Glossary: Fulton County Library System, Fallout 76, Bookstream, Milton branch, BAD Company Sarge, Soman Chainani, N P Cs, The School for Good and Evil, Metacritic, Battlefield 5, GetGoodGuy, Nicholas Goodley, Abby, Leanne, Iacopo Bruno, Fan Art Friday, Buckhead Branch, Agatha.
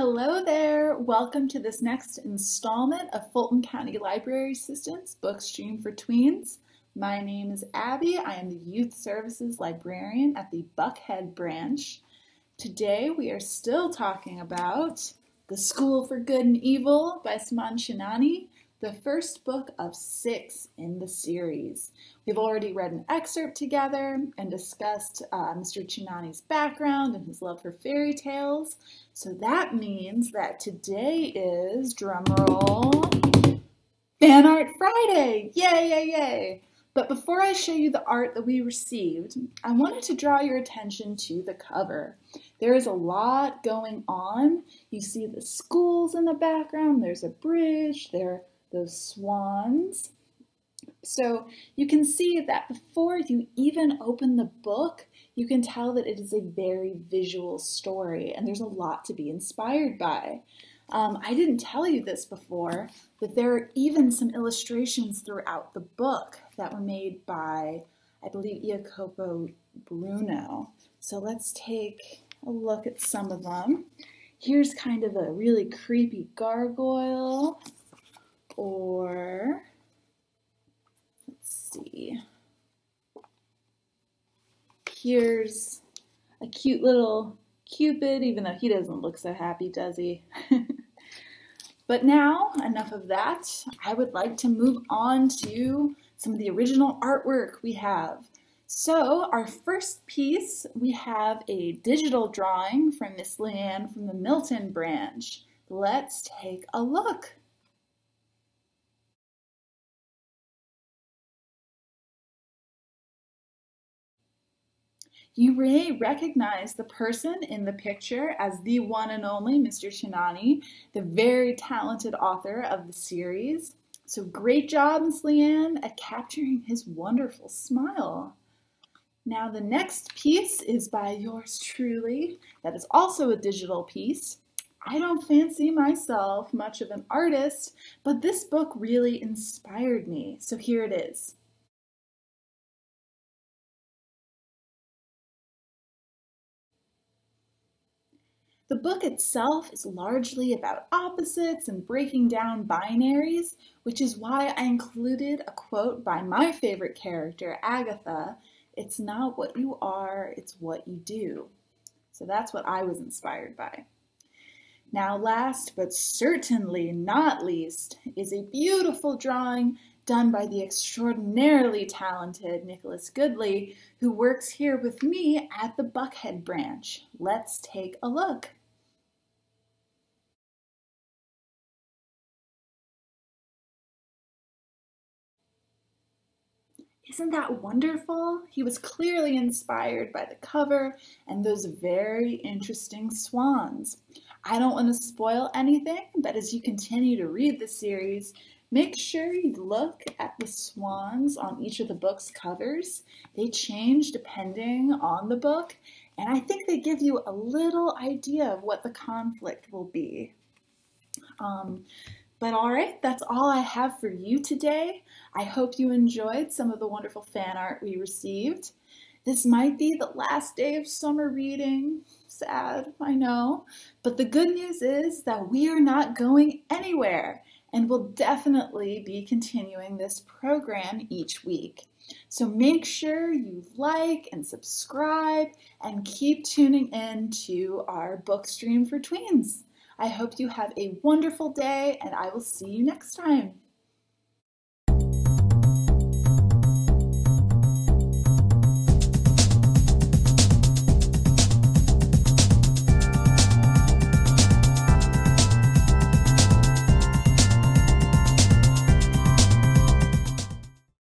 Hello there! Welcome to this next installment of Fulton County Library System's Bookstream for Tweens. My name is Abby. I am the Youth Services Librarian at the Buckhead Branch. Today we are still talking about The School for Good and Evil by Soman Chainani, the first book of 6 in the series. We've already read an excerpt together and discussed Mr. Chainani's background and his love for fairy tales. So that means that today is, drumroll, Fan Art Friday! Yay, yay, yay! But before I show you the art that we received, I wanted to draw your attention to the cover. There is a lot going on. You see the schools in the background, there's a bridge, there are those swans. So you can see that before you even open the book, you can tell that it is a very visual story and there's a lot to be inspired by. I didn't tell you this before, but there are even some illustrations throughout the book that were made by, I believe, Iacopo Bruno. So let's take a look at some of them. Here's kind of a really creepy gargoyle, or let's see, here's a cute little Cupid, even though he doesn't look so happy, does he? But now, enough of that. I would like to move on to some of the original artwork we have. So our first piece, we have a digital drawing from Miss Leanne from the Milton branch. Let's take a look. You may recognize the person in the picture as the one and only Mr. Chainani, the very talented author of the series. So great job, Miss Leanne, at capturing his wonderful smile. Now the next piece is by yours truly. That is also a digital piece. I don't fancy myself much of an artist, but this book really inspired me. So here it is. The book itself is largely about opposites and breaking down binaries, which is why I included a quote by my favorite character, Agatha, "It's not what you are, it's what you do." So that's what I was inspired by. Now last, but certainly not least, is a beautiful drawing done by the extraordinarily talented Nicholas Goodley, who works here with me at the Buckhead Branch. Let's take a look. Isn't that wonderful? He was clearly inspired by the cover and those very interesting swans. I don't want to spoil anything, but as you continue to read the series, make sure you look at the swans on each of the book's covers. They change depending on the book, and I think they give you a little idea of what the conflict will be. But all right, that's all I have for you today. I hope you enjoyed some of the wonderful fan art we received. This might be the last day of summer reading. Sad, I know. But the good news is that we are not going anywhere, and we'll definitely be continuing this program each week. So make sure you like and subscribe and keep tuning in to our Bookstream for Tweens. I hope you have a wonderful day, and I will see you next time.